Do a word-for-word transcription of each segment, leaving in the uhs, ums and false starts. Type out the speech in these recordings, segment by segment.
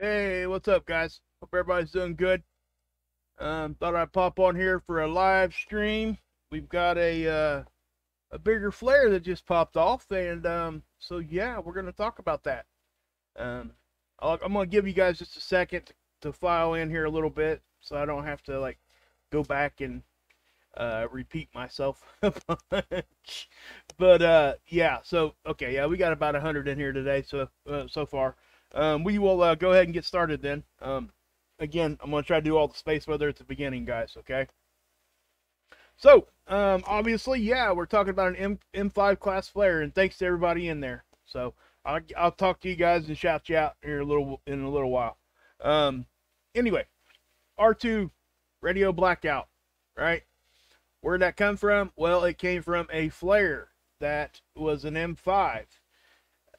Hey, what's up, guys? Hope everybody's doing good. Um, thought I'd pop on here for a live stream. We've got a uh, a bigger flare that just popped off, and um, so yeah, we're gonna talk about that. Um, I'll, I'm gonna give you guys just a second to, to file in here a little bit, so I don't have to like go back and uh, repeat myself a bunch. But uh, yeah, so okay, yeah, we got about a hundred in here today, so uh, so far. Um, we will uh, go ahead and get started then. Um, again, I'm going to try to do all the space weather at the beginning, guys, okay? So, um, obviously, yeah, we're talking about an M M5 class flare, and thanks to everybody in there. So, I'll, I'll talk to you guys and shout you out here a little, in a little while. Um, anyway, R two, radio blackout, right? Where'd that come from? Well, it came from a flare that was an M five.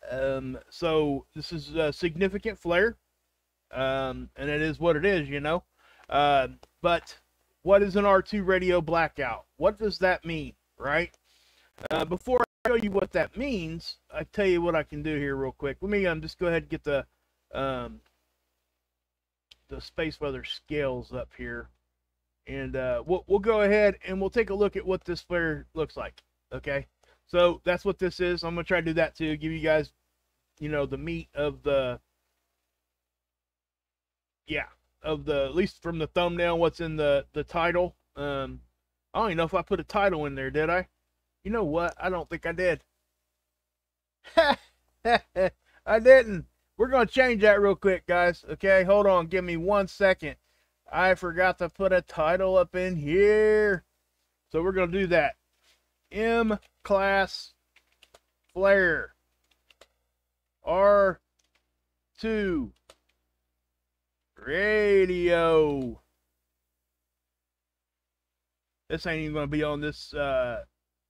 Um, so this is a significant flare, um, and it is what it is, you know, uh, but what is an R two radio blackout? What does that mean, right? Uh, before I show you what that means, I tell you what I can do here real quick. Let me, um, just go ahead and get the, um, the space weather scales up here, and, uh, we'll, we'll go ahead and we'll take a look at what this flare looks like, okay? So that's what this is. I'm going to try to do that too. Give you guys, you know, the meat of the, yeah, of the, at least from the thumbnail, what's in the, the title. Um, I don't even know if I put a title in there, did I? You know what? I don't think I did. I didn't. We're going to change that real quick, guys. Okay, hold on. Give me one second. I forgot to put a title up in here. So we're going to do that. M class flare, R two radio. This ain't even gonna be on this. Uh,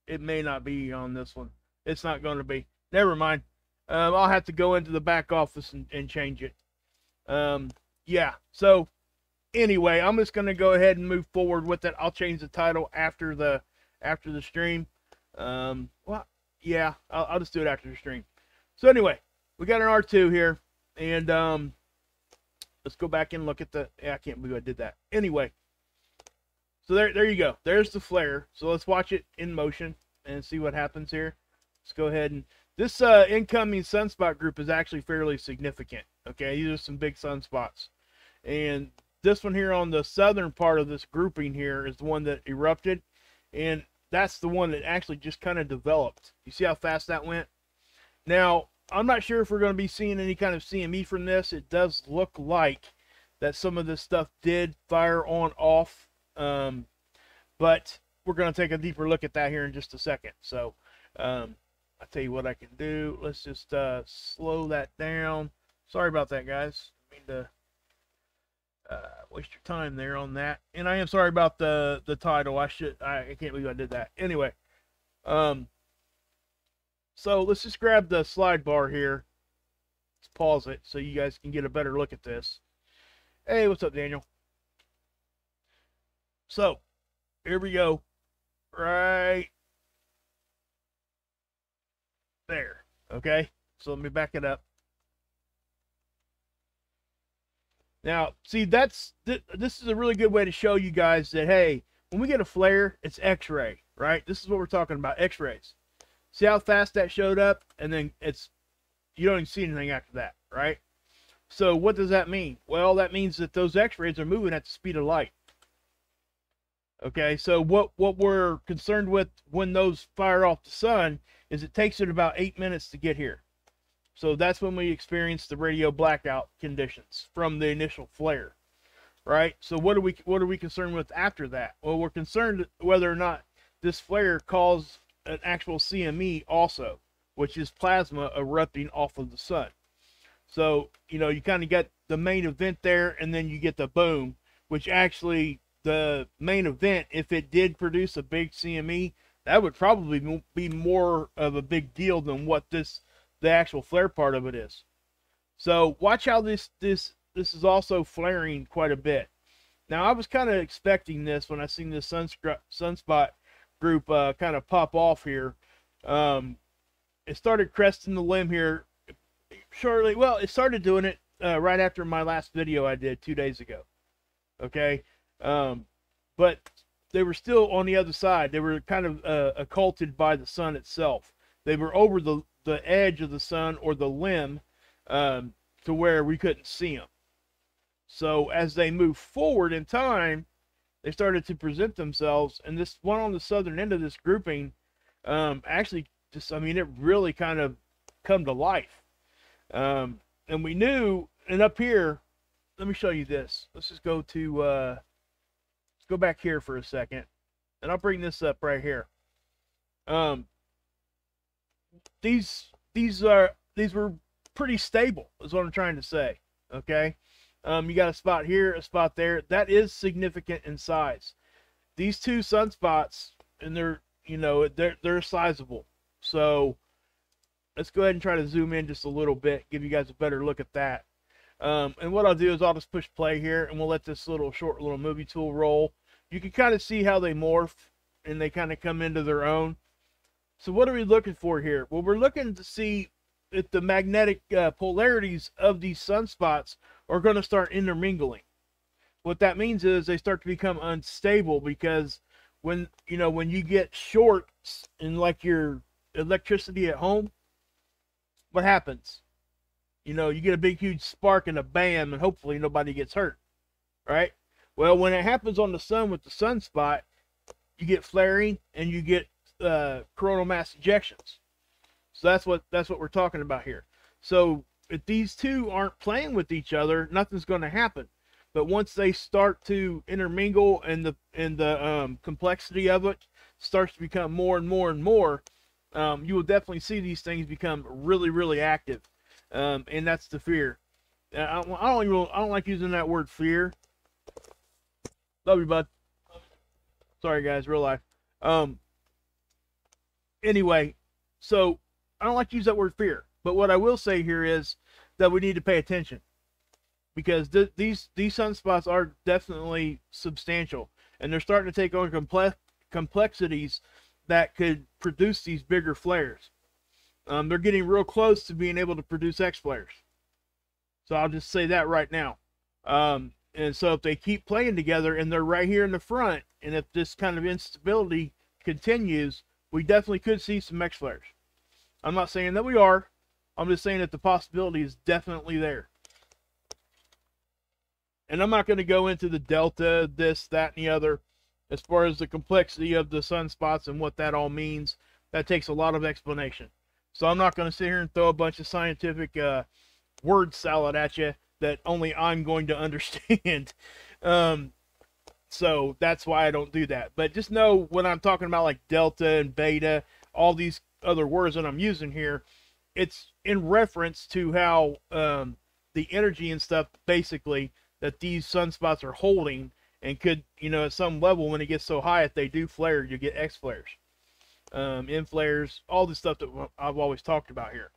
it may not be on this one. It's not gonna be. Never mind. Um, I'll have to go into the back office and, and change it. Um, yeah. So anyway, I'm just gonna go ahead and move forward with it. I'll change the title after the. After the stream. Um, well, yeah, I'll, I'll just do it after the stream. So anyway, we got an R two here, and um, let's go back and look at the, yeah, I can't believe I did that. Anyway, so there, there you go. There's the flare. So let's watch it in motion and see what happens here. Let's go ahead and, this uh, incoming sunspot group is actually fairly significant. Okay, these are some big sunspots. And this one here on the southern part of this grouping here is the one that erupted. And that's the one that actually just kind of developed. You see how fast that went? Now, I'm not sure if we're going to be seeing any kind of C M E from this. It does look like that some of this stuff did fire on off. Um, but we're going to take a deeper look at that here in just a second. So um, I'll tell you what I can do. Let's just uh, slow that down. Sorry about that, guys. I mean to... Uh, waste your time there on that, and I am sorry about the the title. I should I, I can't believe I did that. Anyway, um, so let's just grab the slide bar here. Let's pause it so you guys can get a better look at this. Hey, what's up, Daniel? So here we go, right there. Okay, so let me back it up. Now, see, that's th this is a really good way to show you guys that, hey, when we get a flare, it's X-ray, right? This is what we're talking about, X-rays. See how fast that showed up? And then it's, you don't even see anything after that, right? So what does that mean? Well, that means that those X-rays are moving at the speed of light. Okay, so what, what we're concerned with when those fire off the sun is it takes it about eight minutes to get here. So that's when we experience the radio blackout conditions from the initial flare, right? So what are we what are we concerned with after that? Well, we're concerned whether or not this flare caused an actual C M E also, which is plasma erupting off of the sun. So, you know, you kind of get the main event there, and then you get the boom, which actually the main event, if it did produce a big C M E, that would probably be more of a big deal than what this the actual flare part of it is. So watch how this this this is also flaring quite a bit. Now I was kind of expecting this when I seen this sunspot sunspot group uh, kind of pop off here. Um, it started cresting the limb here shortly. Well, it started doing it uh, right after my last video I did two days ago. Okay, um, but they were still on the other side. They were kind of uh, occulted by the sun itself. They were over the the edge of the sun, or the limb, um, to where we couldn't see them. So as they moved forward in time, they started to present themselves, and this one on the southern end of this grouping um, actually just, I mean, it really kind of come to life. Um, and we knew, and up here, let me show you this. Let's just go to, uh, let's go back here for a second, and I'll bring this up right here. Um, these, these are, these were pretty stable, is what I'm trying to say. Okay. Um, you got a spot here, a spot there. That is significant in size. These two sunspots, and they're, you know, they're, they're sizable. So let's go ahead and try to zoom in just a little bit, give you guys a better look at that. Um, and what I'll do is I'll just push play here, and we'll let this little short little movie tool roll. You can kind of see how they morph, and they kind of come into their own. So what are we looking for here? Well, we're looking to see if the magnetic uh, polarities of these sunspots are going to start intermingling. What that means is they start to become unstable, because when, you know, when you get short in like your electricity at home, what happens? You know, you get a big, huge spark and a bam, and hopefully nobody gets hurt, right? Well, when it happens on the sun with the sunspot, you get flaring and you get uh, coronal mass ejections. So that's what that's what we're talking about here. So if these two aren't playing with each other, nothing's going to happen. But once they start to intermingle, and the and the um, complexity of it starts to become more and more and more, um, you will definitely see these things become really, really active. Um, and that's the fear. Uh, I, I don't even, I don't like using that word fear. Love you, bud. Sorry, guys, real life. Um. Anyway, so I don't like to use that word fear, but what I will say here is that we need to pay attention, because th these these sunspots are definitely substantial, and they're starting to take on complex complexities that could produce these bigger flares. Um, they're getting real close to being able to produce X flares. So I'll just say that right now. Um, and so if they keep playing together and they're right here in the front, and if this kind of instability continues, we definitely could see some X flares. I'm not saying that we are. I'm just saying that the possibility is definitely there. And I'm not going to go into the delta, this, that, and the other, as far as the complexity of the sunspots and what that all means. That takes a lot of explanation. So I'm not going to sit here and throw a bunch of scientific uh, word salad at you that only I'm going to understand. um, so that's why I don't do that. But just know when I'm talking about like delta and beta, all these other words that I'm using here, it's in reference to how um, the energy and stuff basically that these sunspots are holding, and could, you know, at some level when it gets so high, if they do flare, you get X flares. Um, in flares, all this stuff that I've always talked about here.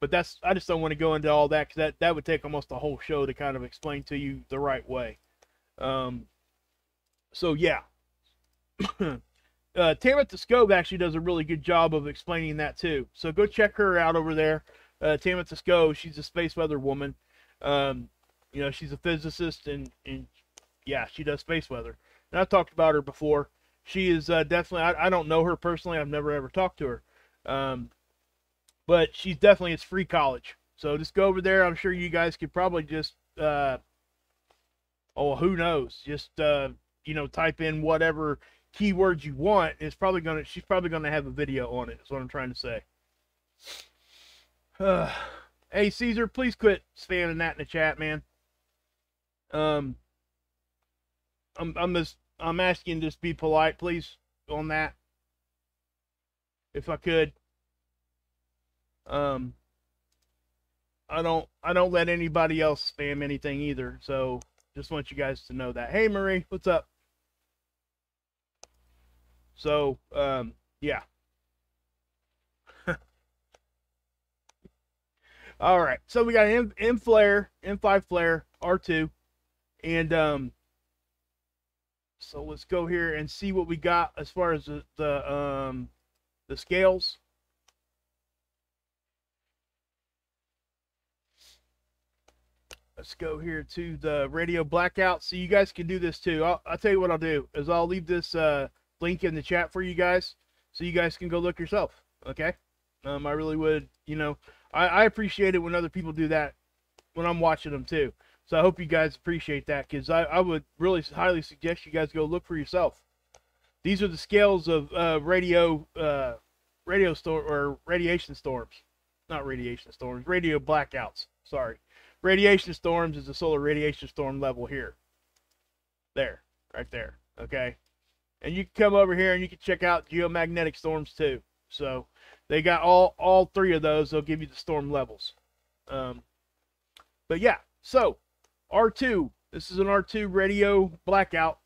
But that's, I just don't want to go into all that, because that, that would take almost a whole show to kind of explain to you the right way. Um, so yeah. uh, Tamitha Scobe actually does a really good job of explaining that too. So go check her out over there. Uh, Tamitha Scobe, she's a space weather woman. Um, you know, she's a physicist, and, and yeah, she does space weather. And I've talked about her before. She is uh, definitely, I, I don't know her personally. I've never ever talked to her. Um, but she's definitely, it's free college. So just go over there. I'm sure you guys could probably just, uh, oh, who knows? Just, uh, you know, type in whatever keywords you want. It's probably going to, she's probably going to have a video on it, is what I'm trying to say. Uh, hey, Caesar, please quit spamming that in the chat, man. Um, I'm, I'm just, I'm asking, just be polite, please, on that, if I could. Um, I don't, I don't let anybody else spam anything either, so just want you guys to know that. Hey, Marie, what's up? So, um, yeah. All right, so we got M, M flare, M five flare, R two, and, um, so let's go here and see what we got as far as the, the, um, the scales. Let's go here to the radio blackout so you guys can do this too. I'll, I'll tell you what I'll do is I'll leave this uh, link in the chat for you guys so you guys can go look yourself, okay? Um, I really would, you know, I, I appreciate it when other people do that when I'm watching them too. So I hope you guys appreciate that, because I, I would really highly suggest you guys go look for yourself. These are the scales of uh, radio, uh, radio storm or radiation storms, not radiation storms, radio blackouts. Sorry, radiation storms is the solar radiation storm level here, there, right there. Okay, and you can come over here and you can check out geomagnetic storms too. So they got all all three of those. They'll give you the storm levels. Um, but yeah, so R two. This is an R two radio blackout.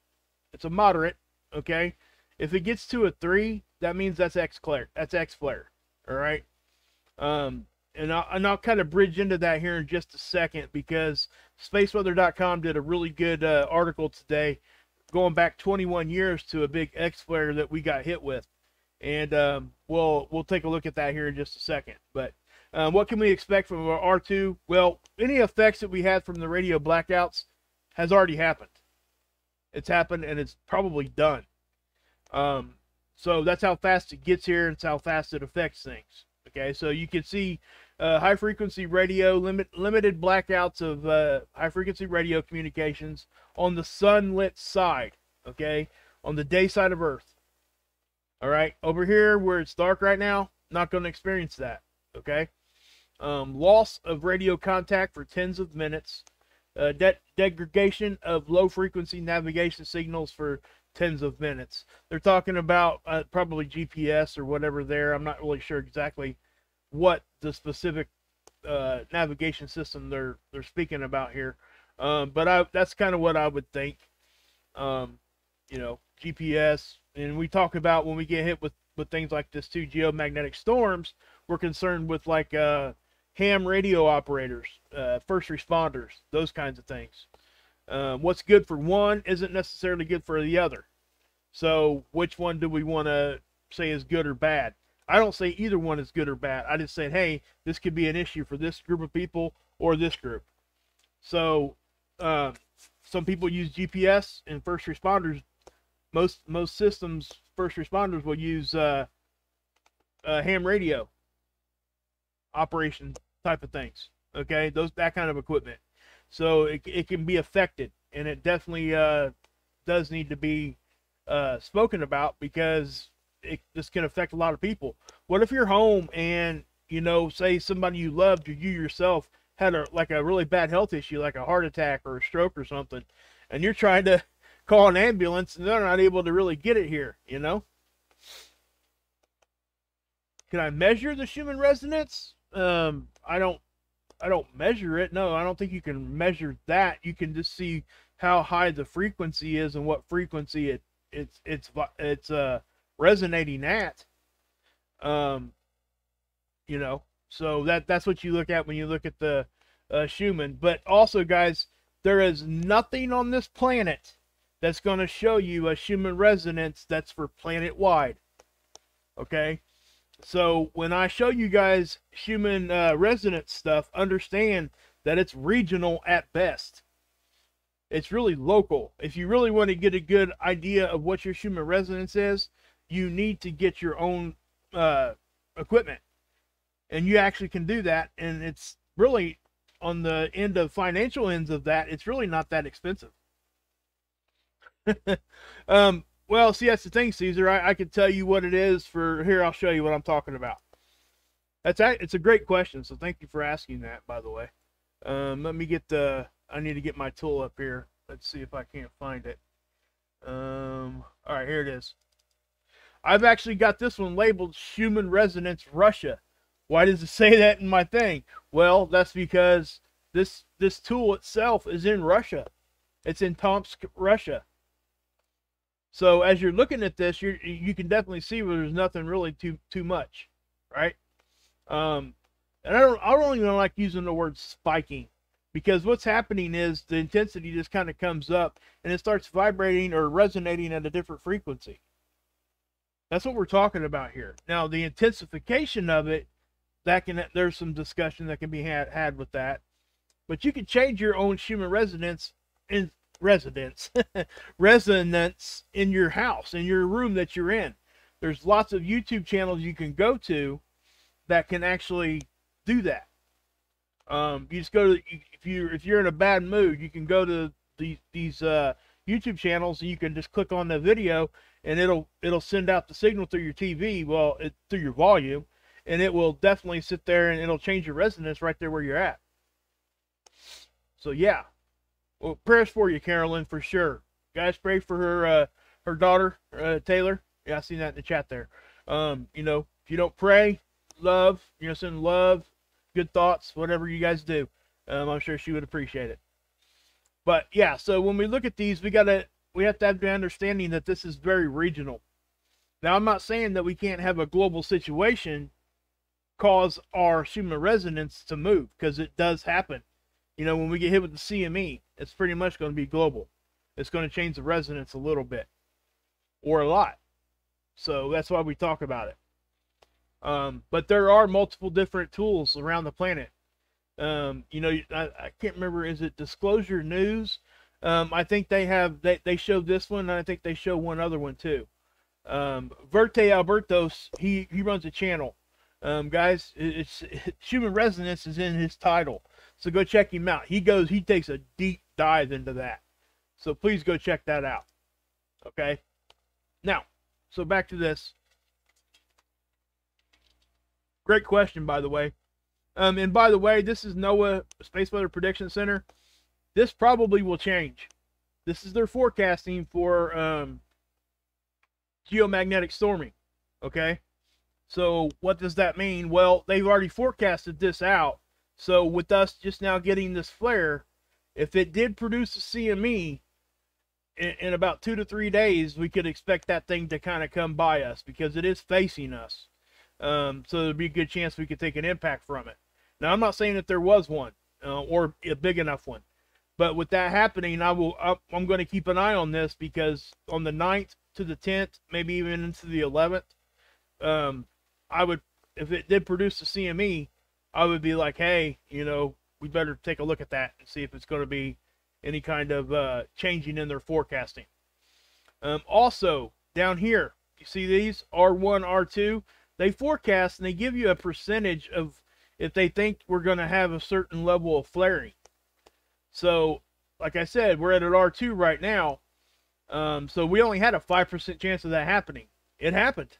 It's a moderate. Okay, if it gets to a three, that means that's X flare. That's X flare. All right. Um, and, I, and I'll kind of bridge into that here in just a second, because space weather dot com did a really good uh, article today, going back twenty-one years to a big X flare that we got hit with. And um, we'll we'll take a look at that here in just a second. But um, what can we expect from our R two? Well, any effects that we had from the radio blackouts has already happened. It's happened and it's probably done. Um, so that's how fast it gets here, and it's how fast it affects things. Okay, so you can see uh, high-frequency radio, limit, limited blackouts of uh, high-frequency radio communications on the sunlit side, okay, on the day side of Earth. All right, over here where it's dark right now, not going to experience that, okay? Um, loss of radio contact for tens of minutes, uh, de degradation of low-frequency navigation signals for tens of minutes. They're talking about uh, probably G P S or whatever there. I'm not really sure exactly what the specific uh, navigation system they're they're speaking about here, um, but I, that's kind of what I would think. Um, you know, G P S, and we talk about when we get hit with with things like this too, geomagnetic storms. We're concerned with like uh, ham radio operators, uh, first responders, those kinds of things. Um, what's good for one isn't necessarily good for the other. So which one do we want to say is good or bad? I don't say either one is good or bad. I just said, hey, this could be an issue for this group of people or this group. So uh, some people use G P S, and first responders, most most systems, first responders will use uh, uh, ham radio operation type of things. Okay, those that kind of equipment. So it, it can be affected, and it definitely uh, does need to be uh, spoken about, because it, this can affect a lot of people. What if you're home and, you know, say somebody you loved or you yourself had a, like a really bad health issue, like a heart attack or a stroke or something, and you're trying to call an ambulance and they're not able to really get it here, you know? Can I measure the Schumann resonance? Um, I don't. I don't measure it. No, I don't think you can measure that. You can just see how high the frequency is and what frequency it it's it's it's uh resonating at. Um, you know, so that that's what you look at when you look at the uh, Schumann. But also, guys, there is nothing on this planet that's going to show you a Schumann resonance that's for planet wide. Okay. So when I show you guys Schumann uh, resonance stuff, understand that it's regional at best. It's really local. If you really want to get a good idea of what your Schumann resonance is, you need to get your own uh, equipment. And you actually can do that. And it's really, on the end of financial ends of that, it's really not that expensive. um, Well, see, that's the thing, Caesar. I, I can tell you what it is for here. I'll show you what I'm talking about. That's it's a great question. So thank you for asking that, by the way. Um, let me get the. I need to get my tool up here. Let's see if I can't find it. Um, all right, here it is. I've actually got this one labeled Schumann Resonance Russia. Why does it say that in my thing? Well, that's because this this tool itself is in Russia. It's in Tomsk, Russia. So as you're looking at this, you you can definitely see where there's nothing really too too much, right? Um, and I don't I don't even like using the word spiking, because what's happening is the intensity just kind of comes up and it starts vibrating or resonating at a different frequency. That's what we're talking about here. Now the intensification of it, that can there's some discussion that can be had had with that. But you can change your own Schumann resonance in residence resonance in your house, in your room that you're in. There's lots of YouTube channels you can go to that can actually do that. Um, you just go to, if you if you're in a bad mood, you can go to these these uh, YouTube channels, and you can just click on the video, and it'll it'll send out the signal through your T V, well, it, through your volume, and it will definitely sit there, and it'll change your resonance right there where you're at. So yeah, well, prayers for you, Carolyn, for sure. Guys, pray for her uh, her daughter uh, Taylor. Yeah, I seen that in the chat there. Um, you know, if you don't pray, love, you know, send love, good thoughts, whatever you guys do. Um, I'm sure she would appreciate it. But yeah, so when we look at these, we gotta we have to have the understanding that this is very regional. Now, I'm not saying that we can't have a global situation cause our Schumann resonance to move, because it does happen. You know, when we get hit with the C M E, it's pretty much going to be global. It's going to change the resonance a little bit or a lot. So that's why we talk about it. Um, but there are multiple different tools around the planet. Um, you know, I, I can't remember, is it Disclosure News? Um, I think they have, they, they show this one, and I think they show one other one too. Um, Verte Albertos, he, he runs a channel. Um, guys, it's, it's Schumann Resonance is in his title. So go check him out. He goes, he takes a deep dive into that. So please go check that out. Okay. Now, so back to this. Great question, by the way. Um, and by the way, this is NOAA Space Weather Prediction Center. This probably will change. This is their forecasting for um, geomagnetic storming. Okay. So what does that mean? Well, they've already forecasted this out. So with us just now getting this flare, if it did produce a C M E in, in about two to three days, we could expect that thing to kind of come by us, because it is facing us. Um, so there'd be a good chance we could take an impact from it. Now, I'm not saying that there was one uh, or a big enough one, but with that happening, I will, I, I'm going to keep an eye on this, because on the ninth to the tenth, maybe even into the eleventh, um, I would, if it did produce a C M E, I would be like, hey, you know, we better take a look at that and see if it's going to be any kind of uh, changing in their forecasting. Um, also, down here, you see these, R one, R two, they forecast, and they give you a percentage of if they think we're going to have a certain level of flaring. So, like I said, we're at an R two right now, um, so we only had a five percent chance of that happening. It happened.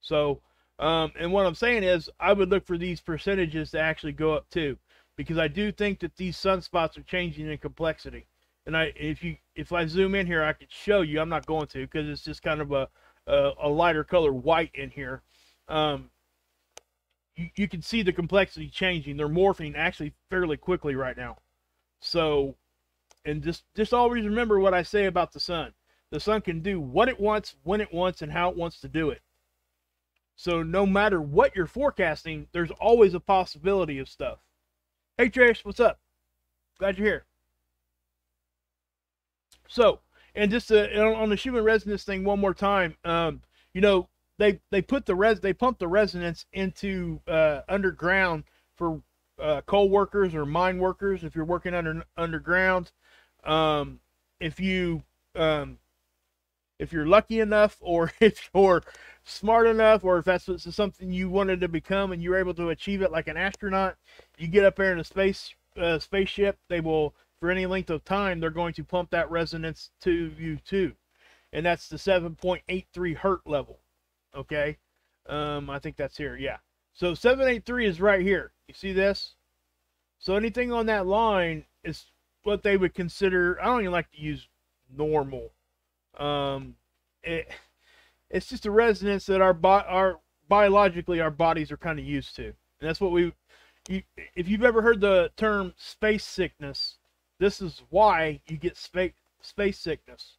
So... Um, and what I'm saying is, I would look for these percentages to actually go up too, because I do think that these sunspots are changing in complexity. And I, if you, if I zoom in here, I could show you. I'm not going to, because it's just kind of a, a, a lighter color white in here. Um, you, you can see the complexity changing. They're morphing actually fairly quickly right now. So, and just, just always remember what I say about the sun. The sun can do what it wants, when it wants, and how it wants to do it. So no matter what you're forecasting, there's always a possibility of stuff. Hey, Trish, what's up? Glad you're here. So, and just to, on the Schumann resonance thing one more time, um, you know, they they put the res, they pump the resonance into uh, underground for uh, coal workers or mine workers. If you're working under underground, um, if you um, if you're lucky enough, or if you're smart enough, or if that's something you wanted to become and you're able to achieve it, like an astronaut, you get up there in a space uh, spaceship, they will, for any length of time, they're going to pump that resonance to you too. And that's the seven point eight three hertz level. Okay. Um, I think that's here. Yeah. So seven eighty-three is right here. You see this? So anything on that line is what they would consider, I don't even like to use normal. Um, it, It's just a resonance that our our biologically our bodies are kind of used to, and that's what we. You, if you've ever heard the term space sickness, this is why you get space space sickness.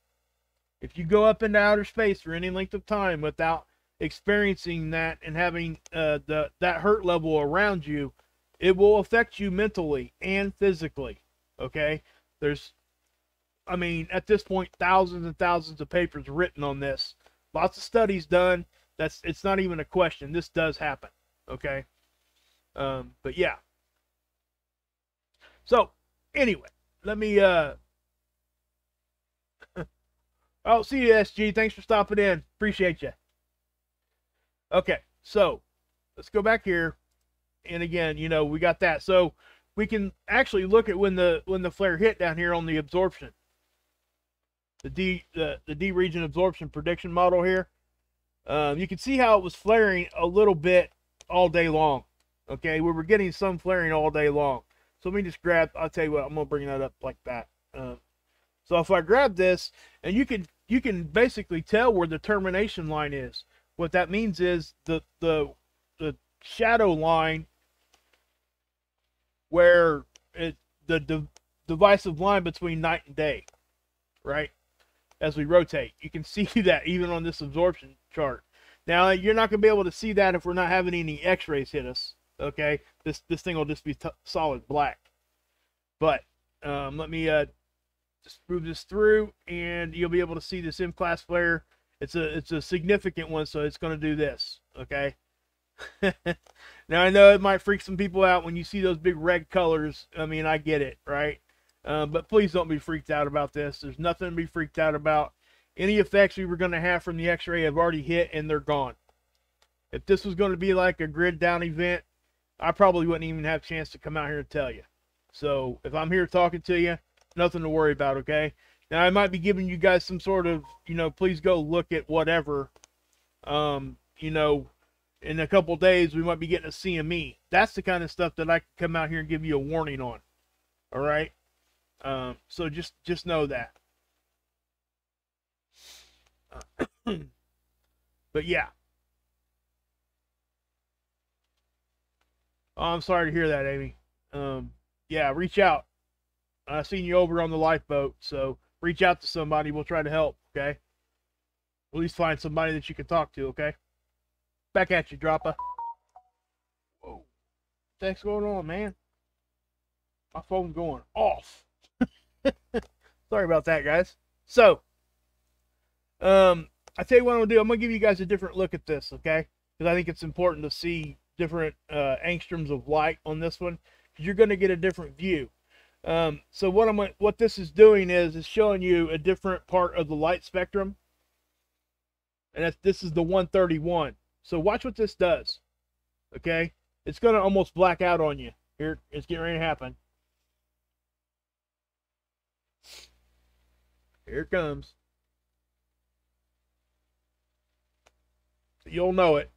If you go up into outer space for any length of time without experiencing that and having uh, the that hurt level around you, it will affect you mentally and physically. Okay, there's, I mean, at this point, thousands and thousands of papers written on this. Lots of studies done. That's, it's not even a question. This does happen. Okay. Um, but yeah. So anyway, let me uh I'll see you, S G. Thanks for stopping in. Appreciate you. Okay, so let's go back here. And again, you know, we got that. So we can actually look at when the when the flare hit down here on the absorption. The D the, the D region absorption prediction model here. Um, you can see how it was flaring a little bit all day long. Okay, we were getting some flaring all day long. So let me just grab, I'll tell you what, I'm gonna bring that up like that. Um, so if I grab this, and you can you can basically tell where the termination line is. What that means is the the the shadow line where it the, the divisive line between night and day, right? As we rotate, you can see that even on this absorption chart. Now you're not going to be able to see that if we're not having any X-rays hit us. Okay, this this thing will just be t solid black. But um, let me uh, just move this through, and you'll be able to see this M-class flare. It's a it's a significant one, so it's going to do this. Okay. Now I know it might freak some people out when you see those big red colors. I mean, I get it, right? Uh, but please don't be freaked out about this. There's nothing to be freaked out about. Any effects we were going to have from the X-ray have already hit, and they're gone. If this was going to be like a grid down event, I probably wouldn't even have a chance to come out here and tell you. So if I'm here talking to you, nothing to worry about, okay? Now I might be giving you guys some sort of, you know, please go look at whatever. Um, you know, in a couple days we might be getting a C M E. That's the kind of stuff that I can come out here and give you a warning on. All right? Um, so just just know that. Uh, but yeah. Oh, I'm sorry to hear that, Amy. Um, yeah, reach out. I've seen you over on the lifeboat, so reach out to somebody. We'll try to help, okay? At least find somebody that you can talk to, okay? Back at you, Dropper. Whoa. What the heck's going on, man? My phone's going off. Sorry about that, guys. So, um, I tell you what I'm going to do. I'm going to give you guys a different look at this, okay? Because I think it's important to see different uh, angstroms of light on this one, because you're going to get a different view. Um, so what I'm what this is doing is it's showing you a different part of the light spectrum, and that's, this is the one thirty-one. So watch what this does. Okay, it's going to almost black out on you. Here, it's getting ready to happen. Here it comes. So you'll know it.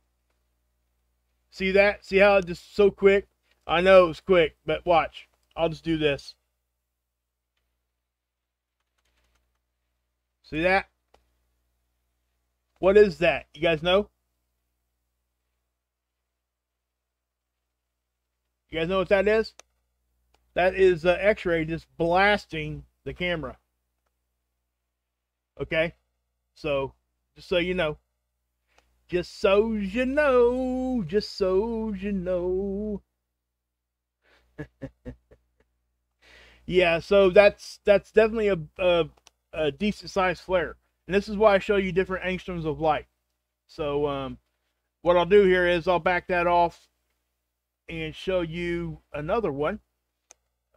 See that? See how it just so quick? I know it was quick, but watch. I'll just do this. See that? What is that? You guys know? You guys know what that is? That is the X-ray just blasting the camera. Okay? So, just so you know. Just so you know, just so you know. Yeah, so that's that's definitely a, a, a decent sized flare. And this is why I show you different angstroms of light. So um, what I'll do here is I'll back that off and show you another one.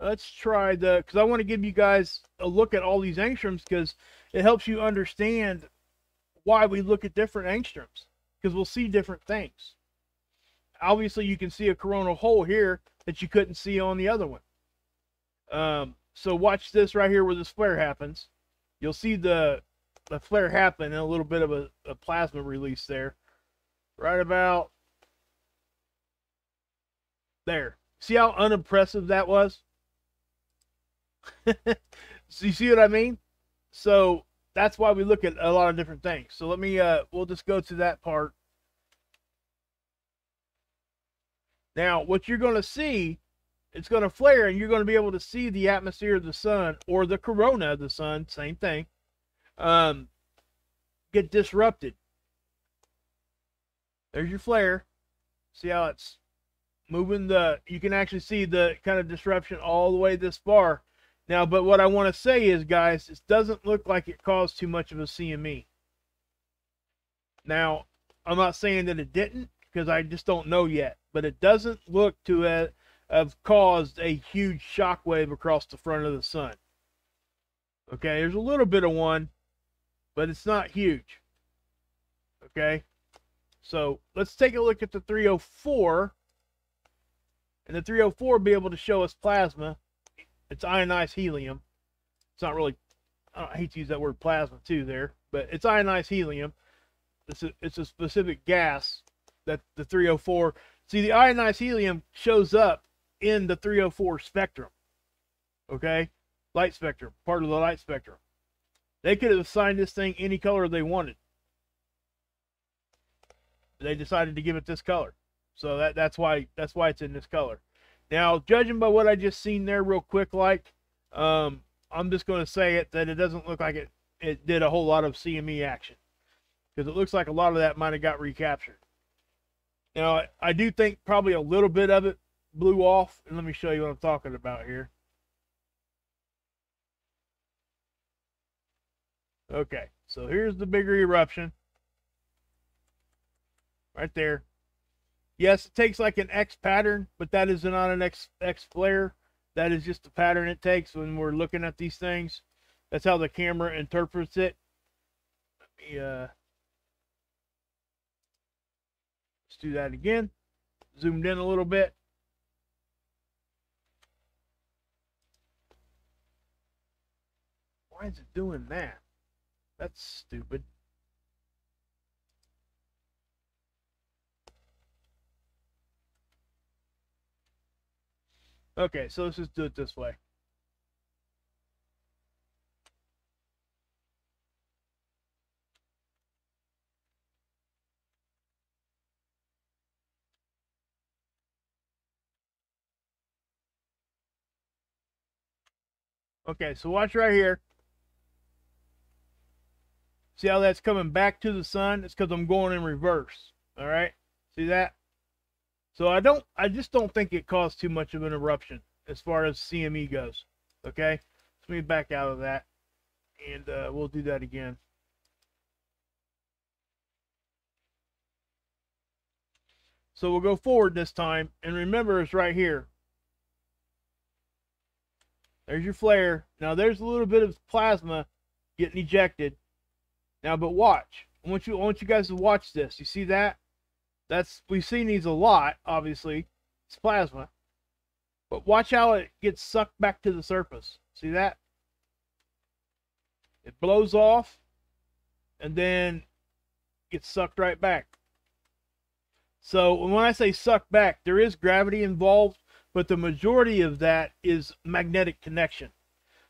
Let's try the, because I want to give you guys a look at all these angstroms, because it helps you understand why we look at different angstroms. Because we'll see different things. Obviously, you can see a coronal hole here that you couldn't see on the other one. Um, so watch this right here where this flare happens. You'll see the, the flare happen and a little bit of a, a plasma release there. Right about there. See how unimpressive that was? So you see what I mean? So that's why we look at a lot of different things. So let me, uh, we'll just go to that part. Now, what you're going to see, it's going to flare, and you're going to be able to see the atmosphere of the sun, or the corona of the sun, same thing, um, get disrupted. There's your flare. See how it's moving the, you can actually see the kind of disruption all the way this far. Now, but what I want to say is, guys, it doesn't look like it caused too much of a C M E. Now, I'm not saying that it didn't, because I just don't know yet. But it doesn't look to a, have caused a huge shockwave across the front of the sun. Okay, there's a little bit of one, but it's not huge. Okay, so let's take a look at the three oh four. And the three oh four will be able to show us plasma. It's ionized helium. It's not really, I, don't, I hate to use that word plasma too there, but it's ionized helium. It's a, it's a specific gas that the three oh four, see, the ionized helium shows up in the three oh four spectrum, okay? Light spectrum, part of the light spectrum. They could have assigned this thing any color they wanted. They decided to give it this color. So that, that's why that's why it's in this color. Now, judging by what I just seen there real quick, like, um, I'm just going to say it, that it doesn't look like it, it did a whole lot of C M E action. Because it looks like a lot of that might have got recaptured. Now, I, I do think probably a little bit of it blew off. And let me show you what I'm talking about here. Okay, so here's the bigger eruption. Right there. Yes, it takes like an X pattern, but that is not an X, X flare. That is just the pattern it takes when we're looking at these things. That's how the camera interprets it. Let me, uh, let's do that again. Zoomed in a little bit. Why is it doing that? That's stupid. Okay, so let's just do it this way. Okay, so watch right here. See how that's coming back to the sun? It's because I'm going in reverse. All right, see that? So I don't, I just don't think it caused too much of an eruption as far as C M E goes. Okay, so let me back out of that, and uh, we'll do that again. So we'll go forward this time, and remember it's right here. There's your flare. Now there's a little bit of plasma getting ejected. Now, but watch. I want you, I want you guys to watch this. You see that? That's, we've seen these a lot, obviously. It's plasma. But watch how it gets sucked back to the surface. See that? It blows off and then gets sucked right back. So when I say sucked back, there is gravity involved, but the majority of that is magnetic connection.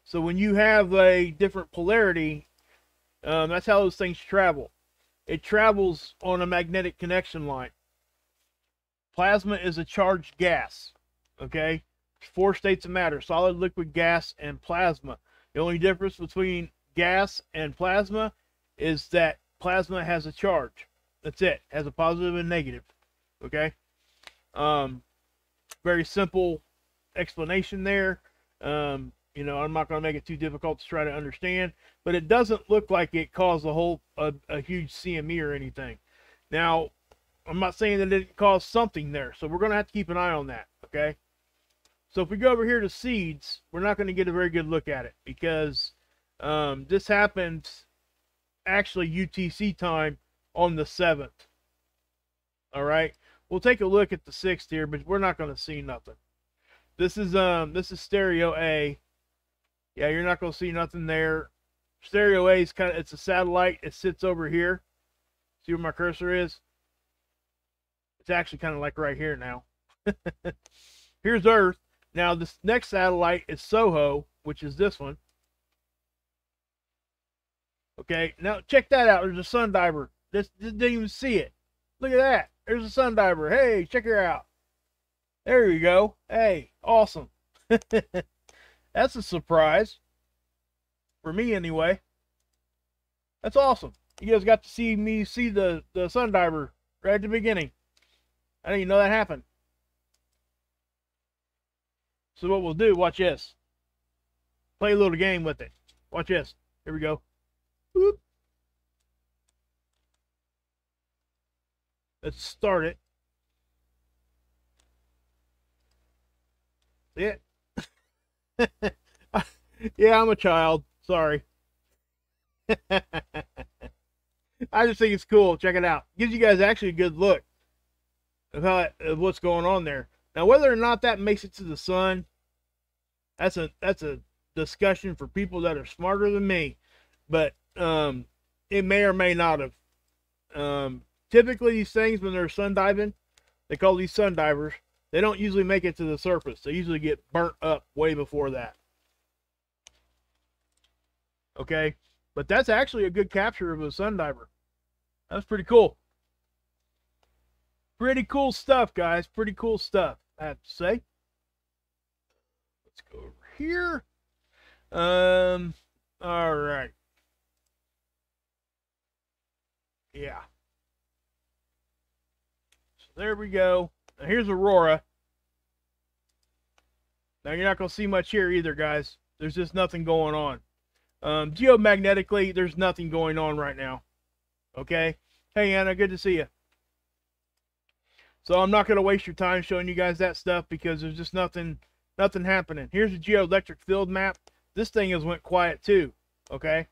So when you have a different polarity, um, that's how those things travel. It travels on a magnetic connection line. Plasma is a charged gas, okay? Four states of matter: solid, liquid, gas, and plasma. The only difference between gas and plasma is that plasma has a charge. That's it. It has a positive and negative, okay? Um, very simple explanation there. Um, you know, I'm not going to make it too difficult to try to understand, but it doesn't look like it caused a whole a, a huge C M E or anything. Now, I'm not saying that it didn't cause something there, so we're going to have to keep an eye on that, okay? So if we go over here to seeds, we're not going to get a very good look at it because um, this happened actually U T C time on the seventh, all right? We'll take a look at the sixth here, but we're not going to see nothing. This is, um, this is Stereo A. Yeah, you're not going to see nothing there. Stereo A is kind of, it's a satellite. It sits over here. See where my cursor is? It's actually kind of like right here now. Here's Earth. Now, this next satellite is Soho, which is this one. Okay, now check that out. There's a sun diver. This, this didn't even see it. Look at that. There's a sun diver. Hey, check her out. There you go. Hey, awesome. That's a surprise. For me, anyway. That's awesome. You guys got to see me see the, the sun diver right at the beginning. I didn't even know that happened. So what we'll do, watch this. Play a little game with it. Watch this. Here we go. Whoop. Let's start it. Yeah. Yeah, I'm a child. Sorry. I just think it's cool. Check it out. Gives you guys actually a good look of, how, of what's going on there. Now, whether or not that makes it to the sun, that's a that's a discussion for people that are smarter than me. But um, it may or may not have. Um, typically, these things, when they're sun diving, they call these sun divers. They don't usually make it to the surface. They usually get burnt up way before that. Okay, but that's actually a good capture of a sundiver. That's pretty cool. Pretty cool stuff, guys. Pretty cool stuff, I have to say. Let's go over here. Um, all right. Yeah. So there we go. Now here's Aurora. Now you're not going to see much here either, guys. There's just nothing going on. Um, geomagnetically, there's nothing going on right now. Okay? Hey, Anna, good to see you. So I'm not going to waste your time showing you guys that stuff because there's just nothing nothing happening. Here's a geoelectric field map. This thing has went quiet too. Okay?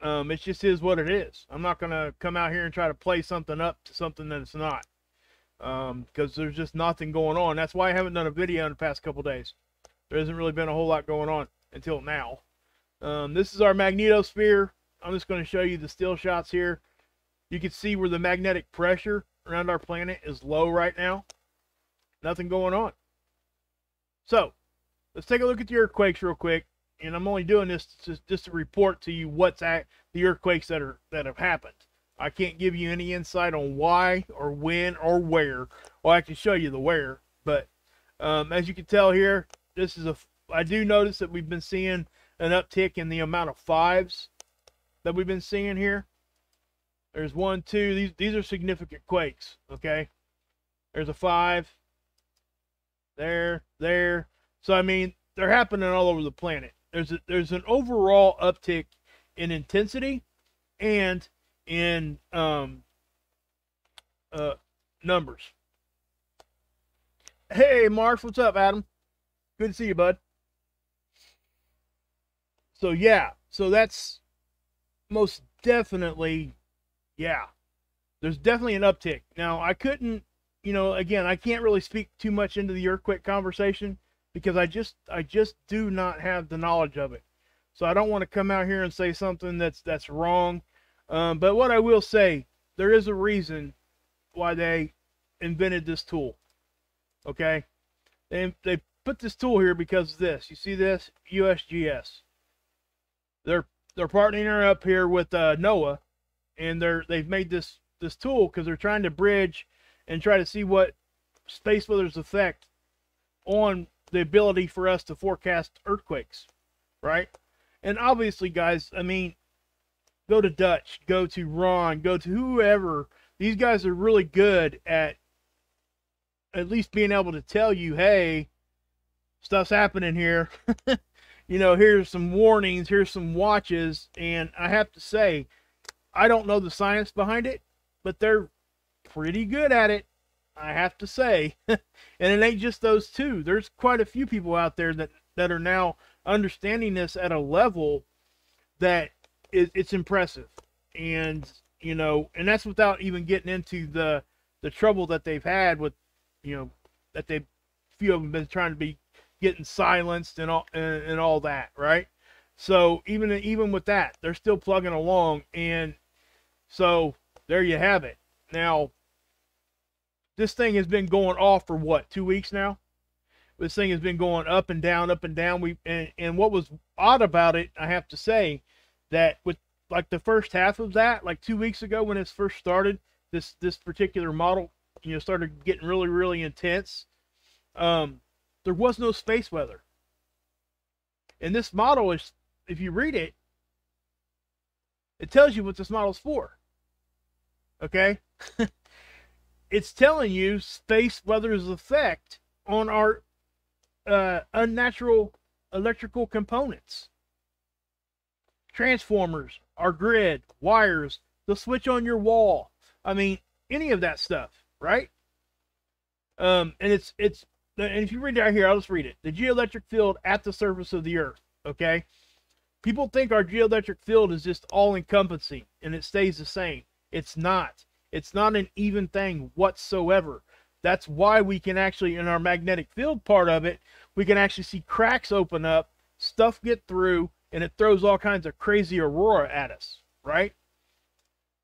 Um, it just is what it is. I'm not going to come out here and try to play something up to something that it's not. Um, because there's just nothing going on. That's why I haven't done a video in the past couple days. There hasn't really been a whole lot going on until now. Um, this is our magnetosphere. I'm just going to show you the still shots here. You can see where the magnetic pressure around our planet is low right now. Nothing going on. So, let's take a look at the earthquakes real quick. And I'm only doing this to, just to report to you what's at the earthquakes that are that have happened. I can't give you any insight on why or when or where. Well, I can show you the where, but um, as you can tell here, this is a. I do notice that we've been seeing an uptick in the amount of fives that we've been seeing here. There's one, two. These these are significant quakes. Okay, there's a five. There, there. So I mean, they're happening all over the planet. There's a, there's an overall uptick in intensity and in um uh numbers. Hey, Marsh, what's up, Adam? Good to see you, bud. So yeah, so that's most definitely, yeah, there's definitely an uptick. Now I couldn't, you know, again, I can't really speak too much into the earthquake conversation because I just, I just do not have the knowledge of it. So I don't want to come out here and say something that's, that's wrong. Um, but what I will say, there is a reason why they invented this tool. Okay. They, they put this tool here because of this. You see this? U S G S. They're they're partnering up here with uh, NOAA, and they're they've made this this tool because they're trying to bridge and try to see what space weather's effect on the ability for us to forecast earthquakes, right? And obviously, guys, I mean, go to Dutch, go to Ron, go to whoever. These guys are really good at at least being able to tell you, hey, stuff's happening here. You know, here's some warnings, here's some watches, and I have to say, I don't know the science behind it, but they're pretty good at it, I have to say. And it ain't just those two. There's quite a few people out there that, that are now understanding this at a level that it, it's impressive. And, you know, and that's without even getting into the, the trouble that they've had with, you know, that they, few of them have been trying to be, getting silenced and all and, and all that, right? So even even with that, they're still plugging along, and so there you have it. Now this thing has been going off for what, two weeks now? This thing has been going up and down, up and down. We and, and what was odd about it, I have to say, that with like the first half of that, like two weeks ago when it first started, this this particular model, you know, started getting really really intense. Um, There was no space weather. And this model is, if you read it, it tells you what this model's for. Okay? It's telling you space weather's effect on our uh, unnatural electrical components. Transformers, our grid, wires, the switch on your wall. I mean, any of that stuff, right? Um, and it's, it's, and if you read down here, I'll just read it. The geoelectric field at the surface of the Earth, okay? People think our geoelectric field is just all-encompassing and it stays the same. It's not. It's not an even thing whatsoever. That's why we can actually, in our magnetic field part of it, we can actually see cracks open up, stuff get through, and it throws all kinds of crazy aurora at us, right?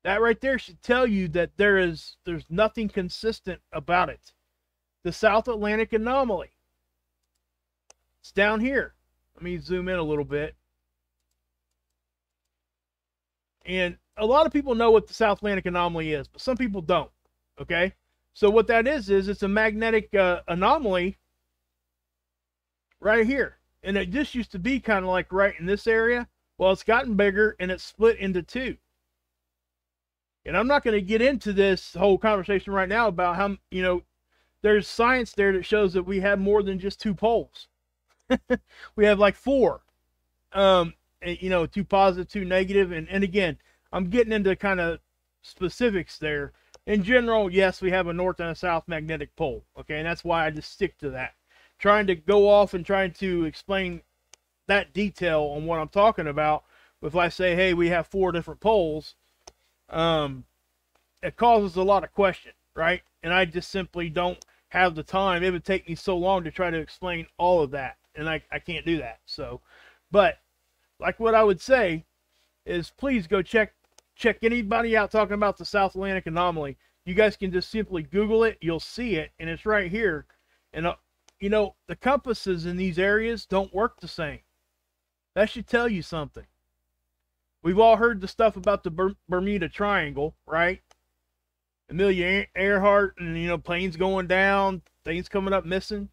That right there should tell you that there is, there's nothing consistent about it. The South Atlantic anomaly. It's down here. Let me zoom in a little bit. And a lot of people know what the South Atlantic anomaly is, but some people don't, okay? So what that is, is it's a magnetic uh, anomaly right here. And it just used to be kind of like right in this area. Well, it's gotten bigger and it's split into two. And I'm not going to get into this whole conversation right now about how, you know, there's science there that shows that we have more than just two poles. We have like four, um, and, you know, two positive, two negative. And, and again, I'm getting into kind of specifics there. In general, yes, we have a north and a south magnetic pole. Okay, and that's why I just stick to that. Trying to go off and trying to explain that detail on what I'm talking about. If I say, hey, we have four different poles, um, it causes a lot of question, right? And I just simply don't have the time. It would take me so long to try to explain all of that, and I, I can't do that. So, but like what I would say is, please go check check anybody out talking about the South Atlantic anomaly. You guys can just simply Google it. You'll see it, and it's right here. And uh, you know, the compasses in these areas don't work the same. That should tell you something. We've all heard the stuff about the Bermuda Triangle, right? Amelia Earhart and, you know, planes going down, things coming up missing.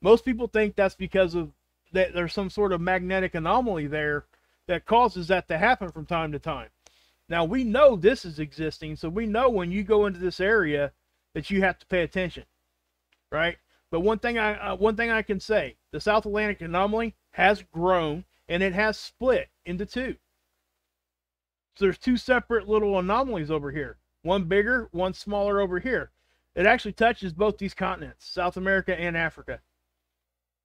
Most people think that's because of that there's some sort of magnetic anomaly there that causes that to happen from time to time. Now, we know this is existing, so we know when you go into this area that you have to pay attention, right? But one thing I uh, one thing I can say, the South Atlantic anomaly has grown, and it has split into two. So there's two separate little anomalies over here. One bigger, one smaller over here. It actually touches both these continents, South America and Africa.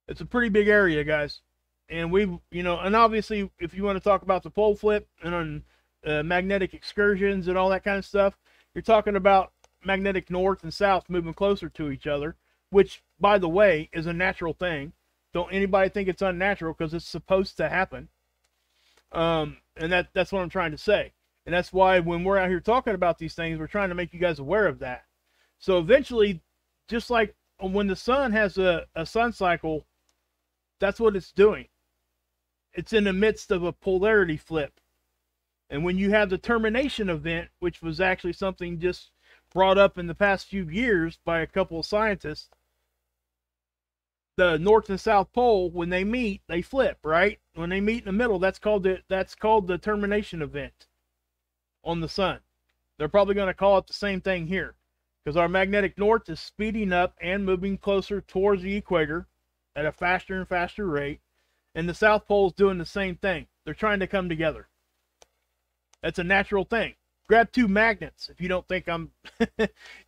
It's a pretty big area, guys. And we, you know, and obviously, if you want to talk about the pole flip and on uh, magnetic excursions and all that kind of stuff, you're talking about magnetic north and south moving closer to each other, which, by the way, is a natural thing. Don't anybody think it's unnatural, because it's supposed to happen. Um, and that, that's what I'm trying to say. And that's why when we're out here talking about these things, we're trying to make you guys aware of that. So eventually, just like when the sun has a, a sun cycle, that's what it's doing. It's in the midst of a polarity flip. And when you have the termination event, which was actually something just brought up in the past few years by a couple of scientists, the North and South Pole, when they meet, they flip, right? When they meet in the middle, that's called the, that's called the termination event on the sun. They're probably going to call it the same thing here, because our magnetic north is speeding up and moving closer towards the equator at a faster and faster rate, and the South Pole is doing the same thing. They're trying to come together. That's a natural thing. Grab two magnets if you don't think I'm...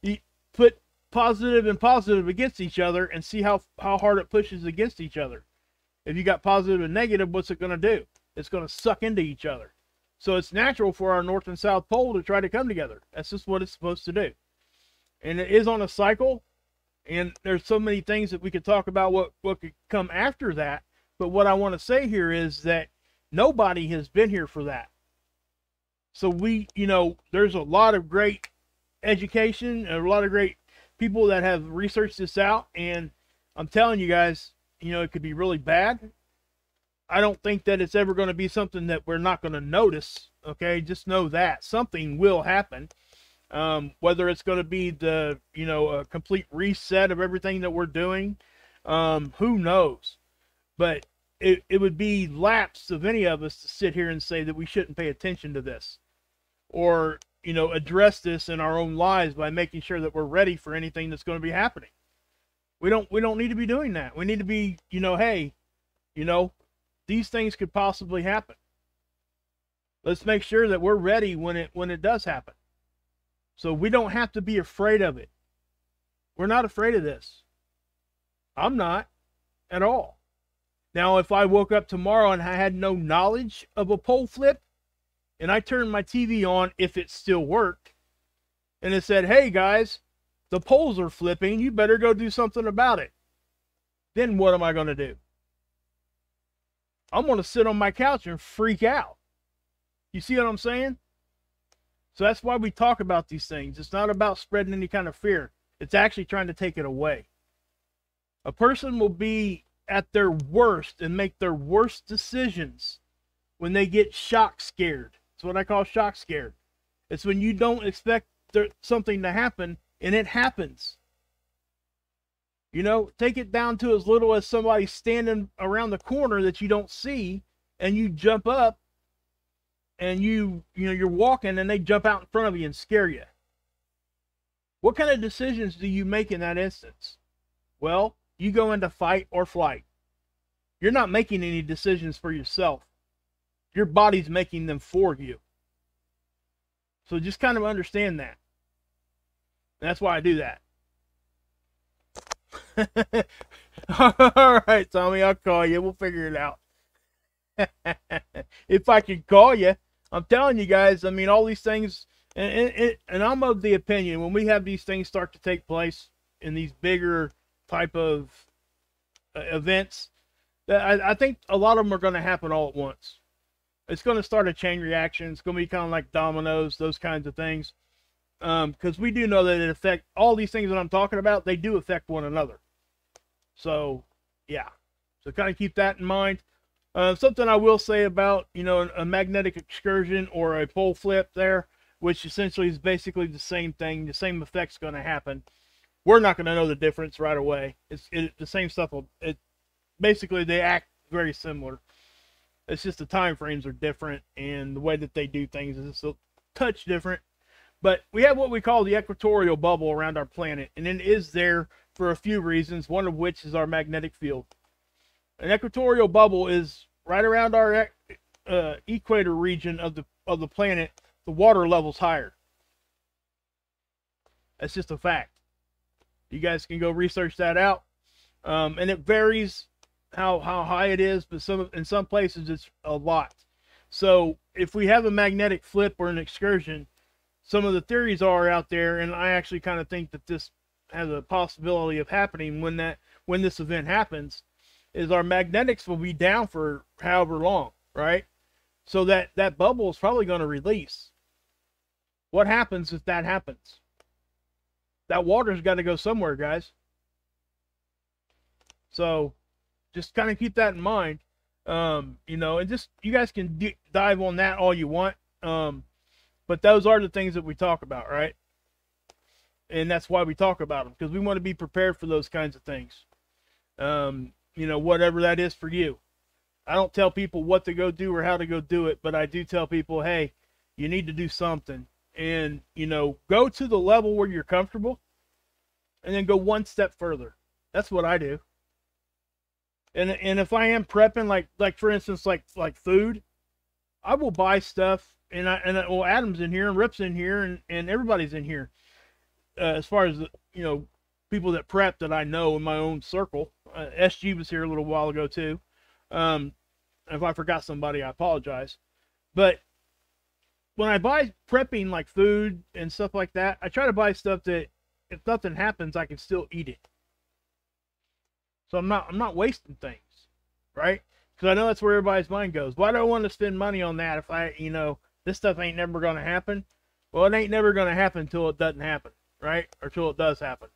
You put positive and positive against each other and see how, how hard it pushes against each other. If you got positive and negative, what's it going to do? It's going to suck into each other. So it's natural for our North and South Pole to try to come together. That's just what it's supposed to do. And it is on a cycle, and there's so many things that we could talk about what, what could come after that. But what I want to say here is that nobody has been here for that. So we, you know, there's a lot of great education, a lot of great people that have researched this out. And I'm telling you guys, you know, it could be really bad. I don't think that it's ever going to be something that we're not going to notice, okay? Just know that something will happen, um, whether it's going to be the, you know, a complete reset of everything that we're doing, um, who knows? But it, it would be lapse of any of us to sit here and say that we shouldn't pay attention to this or, you know, address this in our own lives by making sure that we're ready for anything that's going to be happening. We don't, we don't need to be doing that. We need to be, you know, hey, you know, these things could possibly happen. Let's make sure that we're ready when it when it does happen. So we don't have to be afraid of it. We're not afraid of this. I'm not at all. Now, if I woke up tomorrow and I had no knowledge of a pole flip, and I turned my T V on, if it still worked, and it said, hey guys, the poles are flipping, you better go do something about it, then what am I going to do? I'm going to sit on my couch and freak out. You see what I'm saying? So that's why we talk about these things. It's not about spreading any kind of fear. It's actually trying to take it away. A person will be at their worst and make their worst decisions when they get shock scared. It's what I call shock scared. It's when you don't expect there, something to happen and it happens. You know, take it down to as little as somebody standing around the corner that you don't see, and you jump up and you, you know, you're walking and they jump out in front of you and scare you. What kind of decisions do you make in that instance? Well, you go into fight or flight. You're not making any decisions for yourself. Your body's making them for you. So just kind of understand that. And that's why I do that. All right, Tommy, I'll call you. We'll figure it out. If I could call you, I'm telling you guys, I mean, all these things, and, and, and I'm of the opinion, when we have these things start to take place in these bigger type of uh, events, I, I think a lot of them are going to happen all at once. It's going to start a chain reaction. It's going to be kind of like dominoes, those kinds of things. Because um, we do know that it affects all these things that I'm talking about. They do affect one another. So, yeah. So kind of keep that in mind. Uh, something I will say about, you know, a magnetic excursion or a pole flip there, which essentially is basically the same thing. The same effect's going to happen. We're not going to know the difference right away. It's it, the same stuff. Will, it, basically, they act very similar. It's just the time frames are different, and the way that they do things is just a touch different. But we have what we call the equatorial bubble around our planet, and it is there for a few reasons, one of which is our magnetic field. An equatorial bubble is right around our uh, equator region of the, of the planet. The water level's higher. That's just a fact. You guys can go research that out. Um, and it varies how, how high it is, but some, in some places it's a lot. So if we have a magnetic flip or an excursion, some of the theories are out there, and I actually kind of think that this has a possibility of happening when that when this event happens, is our magnetics will be down for however long, right? So that, that bubble is probably going to release. What happens if that happens? That water's got to go somewhere, guys. So just kind of keep that in mind. Um, you know, and just, you guys can d dive on that all you want. Um, But those are the things that we talk about, right? And that's why we talk about them, because we want to be prepared for those kinds of things. Um, you know, whatever that is for you. I don't tell people what to go do or how to go do it, but I do tell people, hey, you need to do something. And, you know, go to the level where you're comfortable and then go one step further. That's what I do. And, and if I am prepping, like, like for instance, like, like food, I will buy stuff. And, I, and I, well, Adam's in here, and Rip's in here, and, and everybody's in here. Uh, as far as, the, you know, people that prep that I know in my own circle. Uh, S G was here a little while ago, too. Um, if I forgot somebody, I apologize. But when I buy prepping, like food and stuff like that, I try to buy stuff that, if nothing happens, I can still eat it. So I'm not, I'm not wasting things, right? Because I know that's where everybody's mind goes. Why do I want to spend money on that if I, you know, this stuff ain't never going to happen? Well, it ain't never going to happen until it doesn't happen, right? Or till it does happen.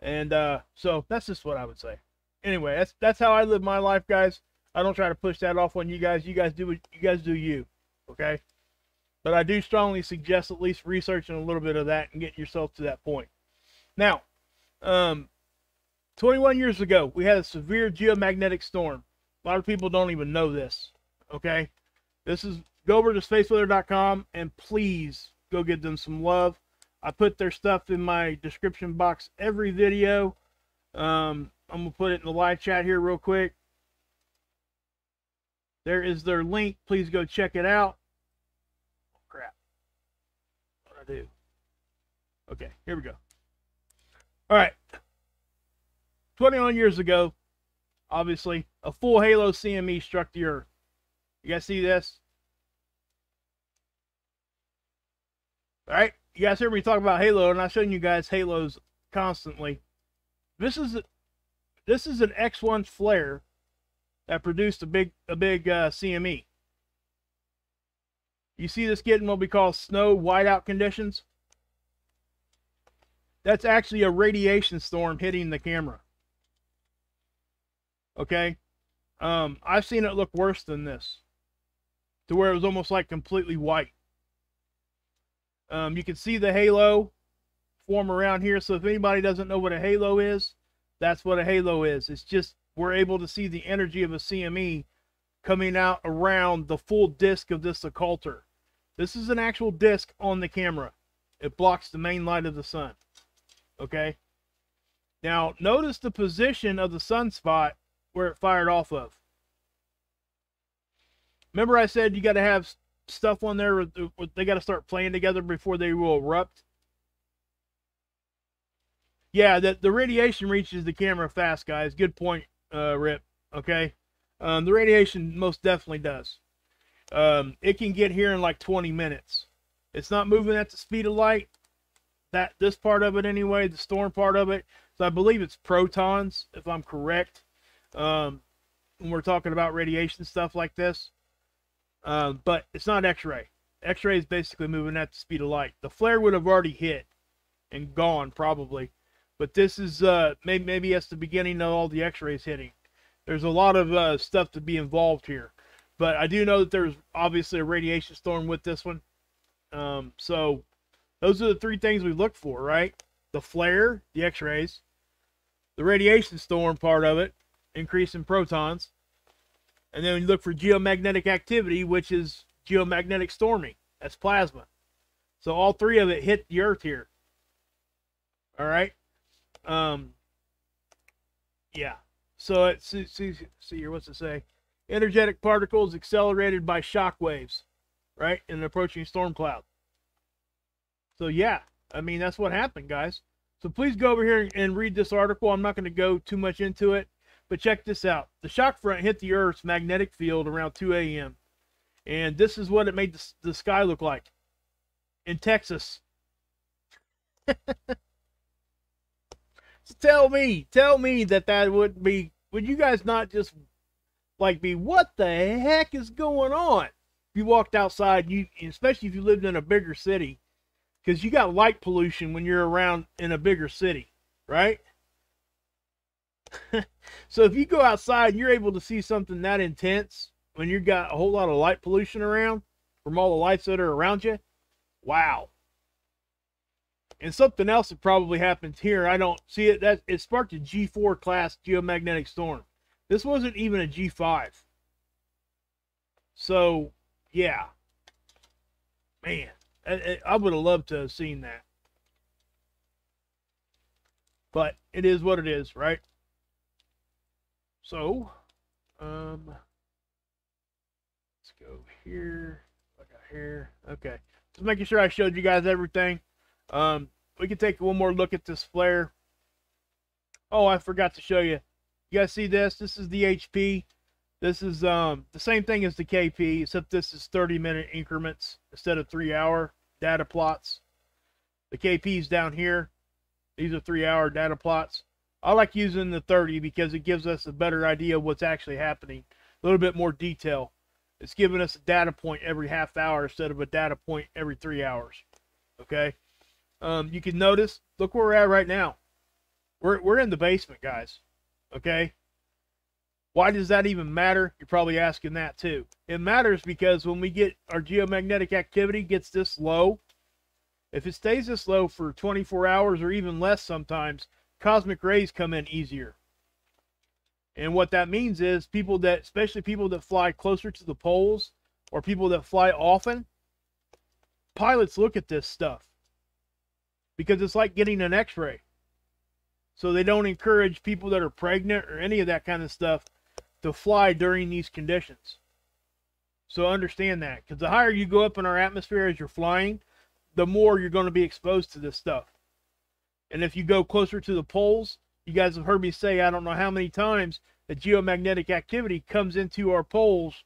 And uh, so that's just what I would say. Anyway, that's that's how I live my life, guys. I don't try to push that off on you guys. You guys do what you guys do, you, okay? But I do strongly suggest at least researching a little bit of that and getting yourself to that point. Now, um, twenty-one years ago, we had a severe geomagnetic storm. A lot of people don't even know this, okay? This is... Go over to space weather dot com and please go give them some love. I put their stuff in my description box every video. Um, I'm going to put it in the live chat here real quick. There is their link. Please go check it out. Oh, crap. What did I do? Okay, here we go. All right. twenty-one years ago, obviously, a full halo C M E struck the Earth. You guys see this? All right, you guys hear me talk about halo, and I'm showing you guys halos constantly. This is a, this is an X one flare that produced a big a big uh, C M E. You see this getting what we call snow whiteout conditions. That's actually a radiation storm hitting the camera. Okay, um, I've seen it look worse than this, to where it was almost like completely white. Um, you can see the halo form around here. So if anybody doesn't know what a halo is, that's what a halo is. It's just we're able to see the energy of a C M E coming out around the full disc of this occultor. This is an actual disc on the camera. It blocks the main light of the sun. Okay. Now notice the position of the sunspot where it fired off of. Remember I said you got to have stuff on there with, with, they got to start playing together before they will erupt. Yeah, that the radiation reaches the camera fast, guys. Good point, uh, Rip. Okay, um, the radiation most definitely does. Um, it can get here in like twenty minutes. It's not moving at the speed of light. That this part of it anyway, the storm part of it. So I believe it's protons, if I'm correct. Um, when we're talking about radiation stuff like this. Uh, but it's not X-ray. X-ray is basically moving at the speed of light. The flare would have already hit and gone probably, but this is uh, maybe maybe that's the beginning of all the X-rays hitting. There's a lot of uh, stuff to be involved here, but I do know that there's obviously a radiation storm with this one. Um, so those are the three things we look for, right? The flare, the X-rays, the radiation storm part of it, increase in protons. And then you look for geomagnetic activity, which is geomagnetic storming. That's plasma. So all three of it hit the Earth here. All right. Um, yeah. So it's, see, see here, what's it say? Energetic particles accelerated by shock waves, right, in an approaching storm cloud. So, yeah, I mean, that's what happened, guys. So please go over here and read this article. I'm not going to go too much into it. But check this out. The shock front hit the Earth's magnetic field around two A M And this is what it made the, the sky look like in Texas. So tell me, tell me that that would be, would you guys not just like be, what the heck is going on? If you walked outside, you, especially if you lived in a bigger city, because you got light pollution when you're around in a bigger city, right? So if you go outside and you're able to see something that intense when you've got a whole lot of light pollution around from all the lights that are around you, wow. And something else that probably happens here, I don't see it, that it sparked a G four class geomagnetic storm. This wasn't even a G five. So, yeah. Man, I, I would have loved to have seen that. But it is what it is, right? So, um, let's go here. What I got here? Okay. Just making sure I showed you guys everything. Um, we can take one more look at this flare. Oh, I forgot to show you. You guys see this? This is the H P. This is um, the same thing as the K P, except this is thirty minute increments instead of three hour data plots. The K P is down here. These are three hour data plots. I like using the thirty because it gives us a better idea of what's actually happening. A little bit more detail. It's giving us a data point every half hour instead of a data point every three hours. Okay? Um, you can notice, look where we're at right now. We're, we're in the basement, guys. Okay? Why does that even matter? You're probably asking that too. It matters because when we get our geomagnetic activity gets this low, if it stays this low for twenty-four hours or even less sometimes, cosmic rays come in easier. And what that means is people that, especially people that fly closer to the poles or people that fly often, pilots look at this stuff because it's like getting an X-ray. So they don't encourage people that are pregnant or any of that kind of stuff to fly during these conditions. So understand that, because the higher you go up in our atmosphere as you're flying, the more you're going to be exposed to this stuff. And if you go closer to the poles, You guys have heard me say, I don't know how many times, that geomagnetic activity comes into our poles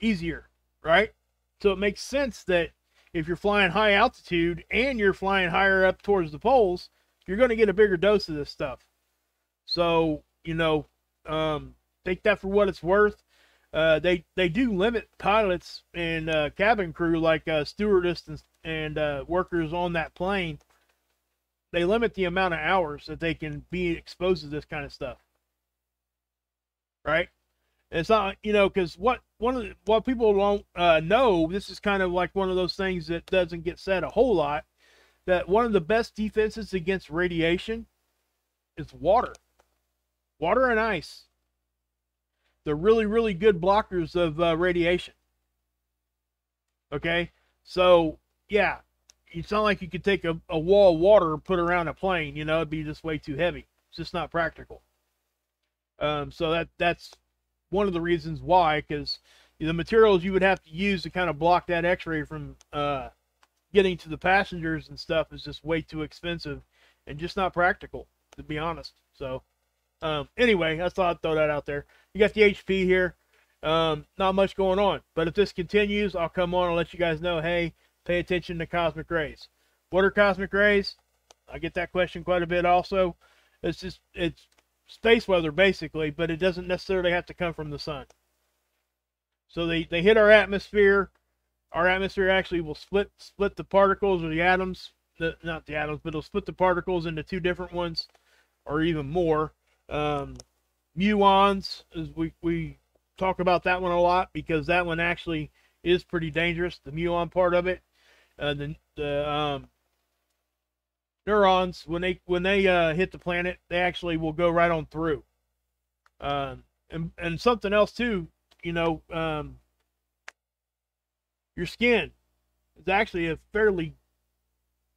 easier, right? So it makes sense that if you're flying high altitude and you're flying higher up towards the poles, you're going to get a bigger dose of this stuff. So, you know, um, take that for what it's worth. Uh, they, they do limit pilots and uh, cabin crew, like uh, stewardess and, and uh, workers on that plane. They limit the amount of hours that they can be exposed to this kind of stuff, right? And it's not, you know, because what one of the, what people don't uh, know, this is kind of like one of those things that doesn't get said a whole lot, that one of the best defenses against radiation is water. Water and ice. They're really, really good blockers of uh, radiation. Okay? So, yeah. It's not like you could take a, a wall of water and put around a plane. You know, it'd be just way too heavy. It's just not practical. Um, so that that's one of the reasons why, because the materials you would have to use to kind of block that X-ray from uh, getting to the passengers and stuff is just way too expensive and just not practical, to be honest. So um, anyway, I thought I'd throw that out there. You got the H P here. Um, not much going on, but if this continues, I'll come on and let you guys know, hey, pay attention to cosmic rays. What are cosmic rays? I get that question quite a bit also. It's just, it's space weather basically, but it doesn't necessarily have to come from the sun. So they, they hit our atmosphere. Our atmosphere actually will split split the particles or the atoms. The, not the atoms, but it'll split the particles into two different ones or even more. Um, muons, as we, we talk about that one a lot because that one actually is pretty dangerous, the muon part of it. Uh, the the um, neurons, when they when they uh, hit the planet, they actually will go right on through. Uh, and, and something else too, you know, um, your skin is actually a fairly,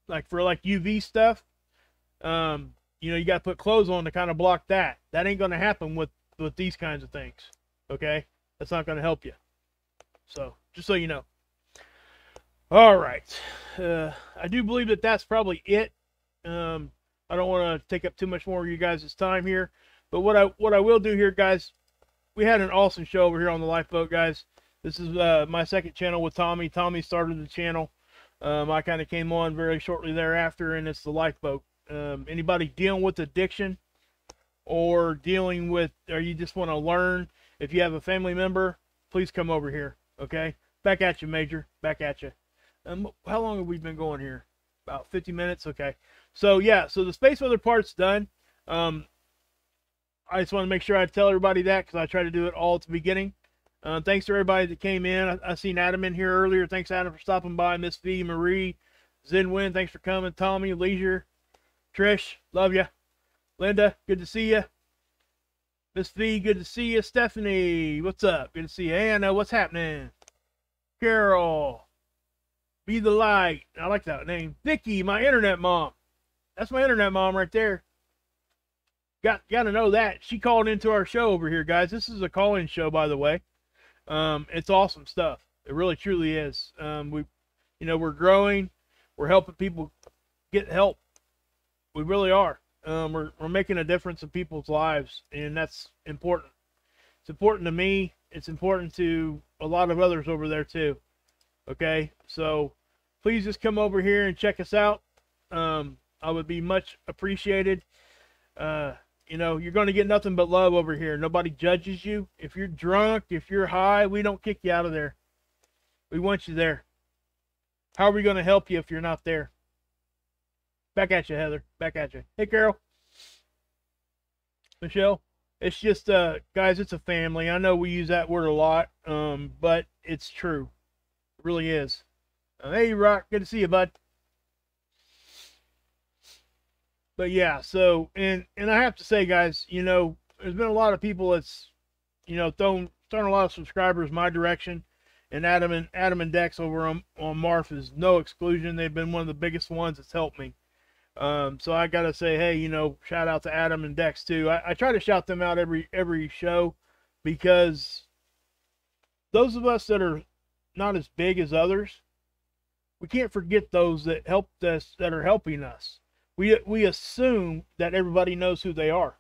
like for like U V stuff, um, you know, you got to put clothes on to kind of block that. That ain't going to happen with, with these kinds of things, okay? That's not going to help you. So, just so you know. All right. Uh, I do believe that that's probably it. Um, I don't want to take up too much more of you guys' time here. But what I what I will do here, guys, we had an awesome show over here on The Life Boat, guys. This is uh, my second channel with Tommy. Tommy started the channel. Um, I kind of came on very shortly thereafter, and it's The Life Boat. Um, anybody dealing with addiction or dealing with, or you just want to learn, if you have a family member, please come over here. Okay, back at you, Major. Back at you. Um, how long have we been going here? About fifty minutes. Okay. So yeah, so the space weather part's done. Um, I just want to make sure I tell everybody that because I try to do it all at the beginning. Uh, thanks to everybody that came in. I, I seen Adam in here earlier. Thanks, Adam, for stopping by. Miss V, Marie, Zinwin, thanks for coming. Tommy, Leisure, Trish, love ya. Linda, good to see ya. Miss V, good to see you. Stephanie, what's up? Good to see you. Anna, what's happening? Carol, Be the Light. I like that name. Vicky, my internet mom. That's my internet mom right there. Got got to know that. She called into our show over here, guys. This is a call-in show, by the way. Um, it's awesome stuff. It really, truly is. Um, we, you know, we're growing. We're helping people get help. We really are. Um, we're, we're making a difference in people's lives, and that's important. It's important to me. It's important to a lot of others over there, too. Okay? So, please just come over here and check us out. Um, I would be much appreciated. Uh, you know, you're going to get nothing but love over here. Nobody judges you. If you're drunk, if you're high, we don't kick you out of there. We want you there. How are we going to help you if you're not there? Back at you, Heather. Back at you. Hey, Carol. Michelle. It's just, uh, guys, it's a family. I know we use that word a lot, um, but it's true. It really is. Uh, hey, Rock. Good to see you, bud. But, yeah, so, and, and I have to say, guys, you know, there's been a lot of people that's, you know, thrown, thrown a lot of subscribers my direction. And Adam and, Adam and Dex over on, on Marf is no exclusion. They've been one of the biggest ones that's helped me. Um, so I gotta say, hey, you know, shout out to Adam and Dex too. I, I try to shout them out every every show because those of us that are not as big as others, we can't forget those that helped us, that are helping us. we we assume that everybody knows who they are.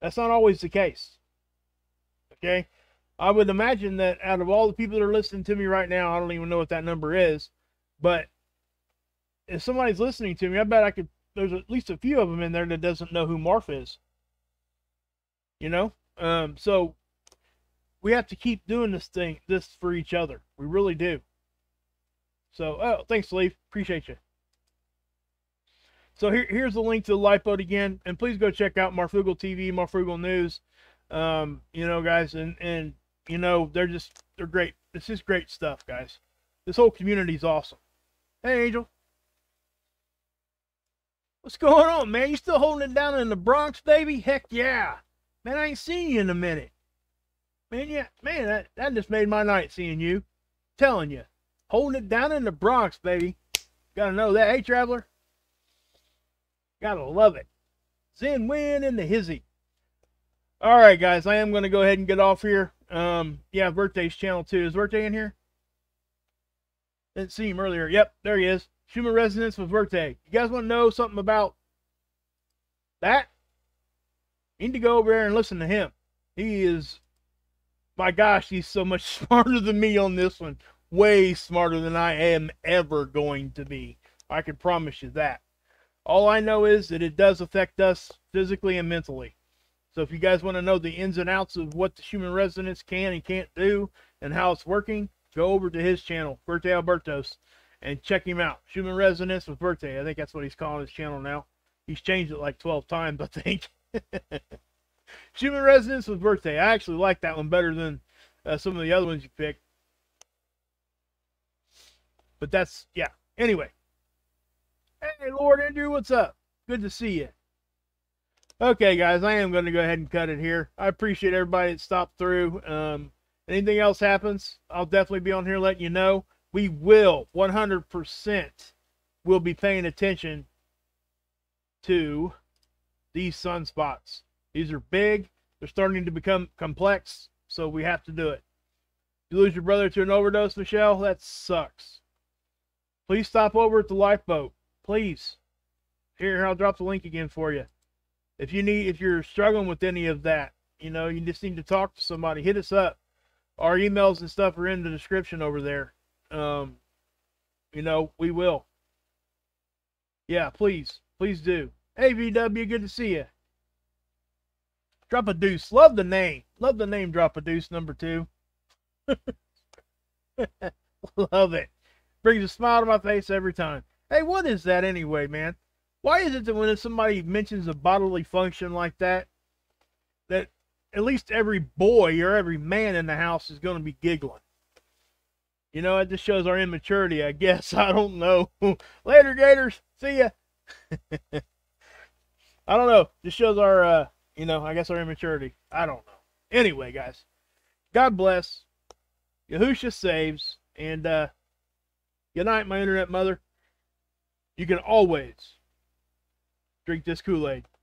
That's not always the case. Okay? I would imagine that out of all the people that are listening to me right now, I don't even know what that number is, but if somebody's listening to me, I bet I could, there's at least a few of them in there that doesn't know who Marf is. You know? Um, so we have to keep doing this thing, this for each other. We really do. So, oh, thanks, Leaf. Appreciate you. So here, here's the link to the LIfe Boat again, and please go check out Marfugal T V, Marfugal News. Um, you know, guys, and and you know they're just they're great. It's just great stuff, guys. This whole community is awesome. Hey, Angel, what's going on, man? You still holding it down in the Bronx, baby? Heck yeah, man! I ain't seen you in a minute, man. Yeah, man, that that just made my night seeing you. I'm telling you, holding it down in the Bronx, baby. Gotta know that, hey, Traveler. Gotta love it. Zen Win in the hizzy. All right, guys, I am going to go ahead and get off here. Um, yeah, Verte's channel too. Is Verte in here? Didn't see him earlier. Yep, there he is. Schumann Resonance with Verte. You guys want to know something about that? You need to go over there and listen to him. He is, my gosh, he's so much smarter than me on this one. Way smarter than I am ever going to be. I can promise you that. All I know is that it does affect us physically and mentally. So if you guys want to know the ins and outs of what the Schumann Resonance can and can't do and how it's working, go over to his channel, Verte Albertos, and check him out. Schumann Resonance with Verte. I think that's what he's calling his channel now. He's changed it like twelve times, I think. Schumann Resonance with Verte. I actually like that one better than uh, some of the other ones you picked. But that's, yeah. Anyway. Hey, Lord Andrew, what's up? Good to see you. Okay, guys, I am going to go ahead and cut it here. I appreciate everybody that stopped through. Um, anything else happens, I'll definitely be on here letting you know. We will, one hundred percent, will be paying attention to these sunspots. These are big. They're starting to become complex, so we have to do it. You lose your brother to an overdose, Michelle? That sucks. Please stop over at the LIfe Boat. Please. Here, I'll drop the link again for you. If you need, if you're struggling with any of that, you know, you just need to talk to somebody, hit us up. Our emails and stuff are in the description over there. Um, you know, we will. Yeah, please, please do. Hey, V W, good to see you. Drop a deuce. Love the name. Love the name, Drop a Deuce, number two. Love it. Brings a smile to my face every time. Hey, what is that anyway, man? Why is it that when somebody mentions a bodily function like that, that at least every boy or every man in the house is going to be giggling? You know, it just shows our immaturity, I guess. I don't know. Later, Gators. See ya. I don't know. Just shows our, uh, you know, I guess our immaturity. I don't know. Anyway, guys, God bless. Yahusha saves. And uh, good night, my internet mother. You can always drink this Kool-Aid.